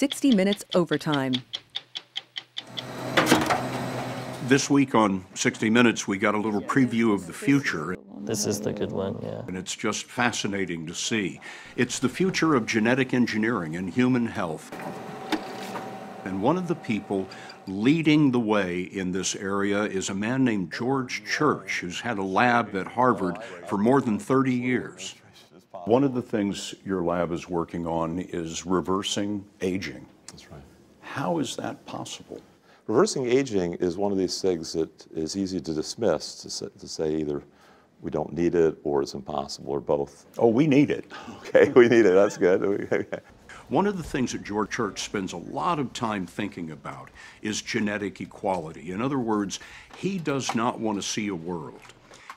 60 Minutes Overtime. This week on 60 Minutes, we got a little preview of the future. This is the good one, yeah. And it's just fascinating to see. It's the future of genetic engineering and human health. And one of the people leading the way in this area is a man named George Church, who's had a lab at Harvard for more than 30 years. One of the things your lab is working on is reversing aging. That's right. How is that possible? Reversing aging is one of these things that is easy to dismiss, to say either we don't need it or it's impossible or both. Oh, we need it. Okay, we need it. That's good. One of the things that George Church spends a lot of time thinking about is genetic equality. In other words, he does not want to see a world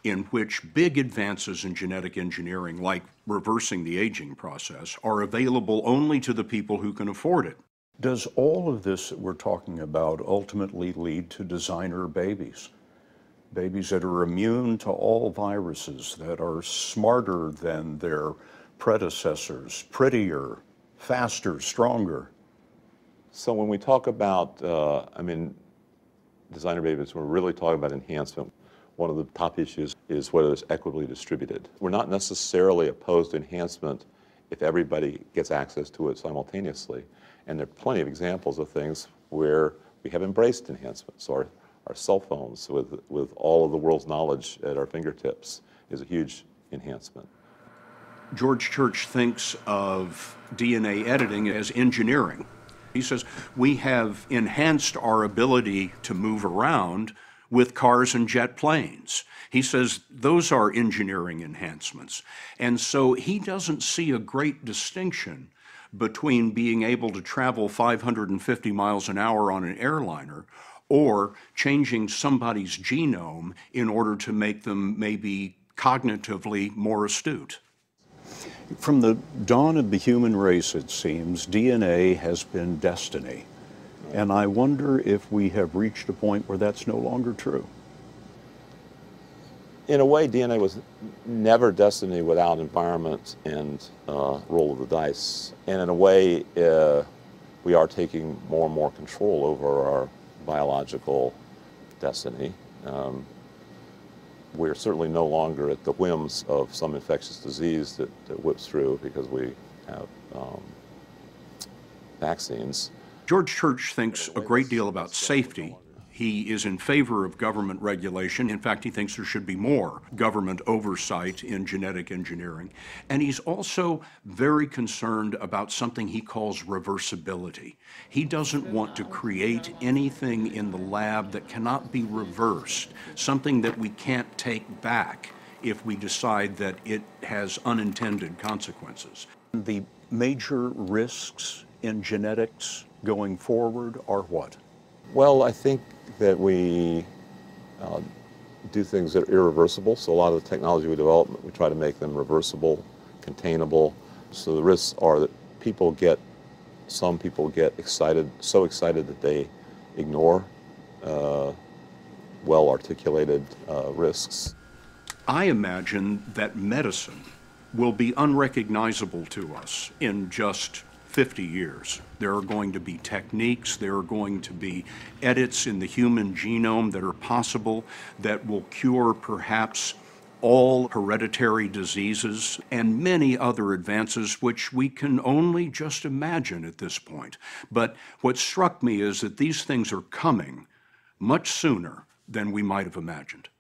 in which big advances in genetic engineering, like reversing the aging process, are available only to the people who can afford it. Does all of this that we're talking about ultimately lead to designer babies? Babies that are immune to all viruses, that are smarter than their predecessors, prettier, faster, stronger. So when we talk about, designer babies, we're really talking about enhancement. One of the top issues is whether it's equitably distributed. We're not necessarily opposed to enhancement if everybody gets access to it simultaneously. And there are plenty of examples of things where we have embraced enhancement. So our cell phones with all of the world's knowledge at our fingertips is a huge enhancement. George Church thinks of DNA editing as engineering. He says, we have enhanced our ability to move around with cars and jet planes. He says, those are engineering enhancements. And so he doesn't see a great distinction between being able to travel 550 miles an hour on an airliner or changing somebody's genome in order to make them maybe cognitively more astute. From the dawn of the human race, it seems, DNA has been destiny. And I wonder if we have reached a point where that's no longer true. In a way, DNA was never destiny without environment and roll of the dice. And in a way, we are taking more and more control over our biological destiny. We're certainly no longer at the whims of some infectious disease that whips through because we have vaccines. George Church thinks a great deal about safety. He is in favor of government regulation. In fact, he thinks there should be more government oversight in genetic engineering. And he's also very concerned about something he calls reversibility. He doesn't want to create anything in the lab that cannot be reversed, something that we can't take back if we decide that it has unintended consequences. The major risks in genetics going forward are what? Well, I think that we do things that are irreversible. So a lot of the technology we develop, we try to make them reversible, containable. So the risks are that some people get excited, so excited that they ignore well-articulated risks. I imagine that medicine will be unrecognizable to us in just 50 years. There are going to be techniques, there are going to be edits in the human genome that are possible that will cure perhaps all hereditary diseases and many other advances which we can only just imagine at this point. But what struck me is that these things are coming much sooner than we might have imagined.